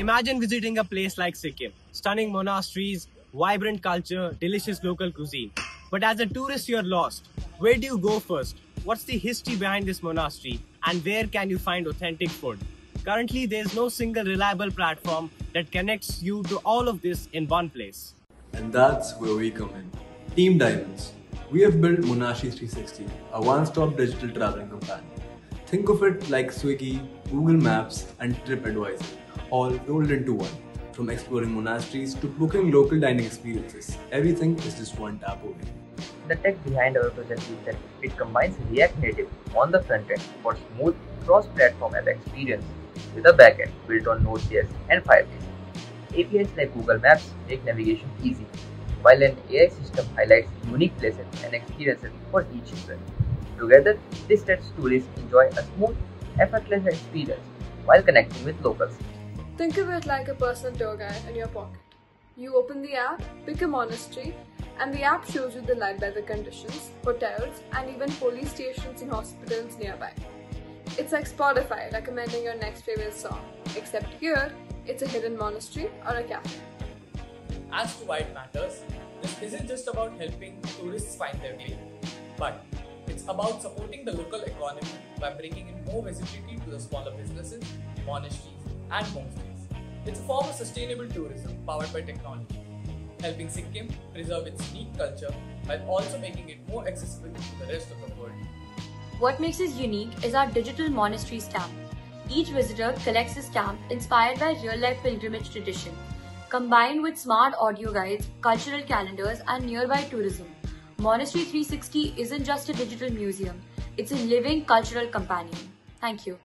Imagine visiting a place like Sikkim, stunning monasteries, vibrant culture, delicious local cuisine. But as a tourist, you're lost. Where do you go first? What's the history behind this monastery? And where can you find authentic food? Currently, there's no single reliable platform that connects you to all of this in one place. And that's where we come in. Team Diamonds. We have built Monastery 360, a one-stop digital traveling companion. Think of it like Swiggy, Google Maps, and TripAdvisor, all rolled into one. From exploring monasteries to booking local dining experiences, everything is just one tap away. The tech behind our project is that it combines React Native on the front end for smooth cross-platform app experience with a backend built on Node.js and Firebase. APIs like Google Maps make navigation easy, while an AI system highlights unique places and experiences for each user. Together, this lets tourists enjoy a smooth, effortless experience while connecting with locals. Think of it like a personal tour guide in your pocket. You open the app, pick a monastery, and the app shows you the live weather conditions, hotels, and even police stations and hospitals nearby. It's like Spotify recommending your next favorite song, except here, it's a hidden monastery or a cafe. As to why it matters, this isn't just about helping tourists find their way, but it's about supporting the local economy by bringing in more visibility to the smaller businesses, monasteries, and homestays. It's a form of sustainable tourism powered by technology, helping Sikkim preserve its unique culture while also making it more accessible to the rest of the world. What makes us unique is our digital monastery stamp. Each visitor collects a stamp inspired by real-life pilgrimage tradition, combined with smart audio guides, cultural calendars, and nearby tourism. Monastery 360 isn't just a digital museum, it's a living cultural companion. Thank you.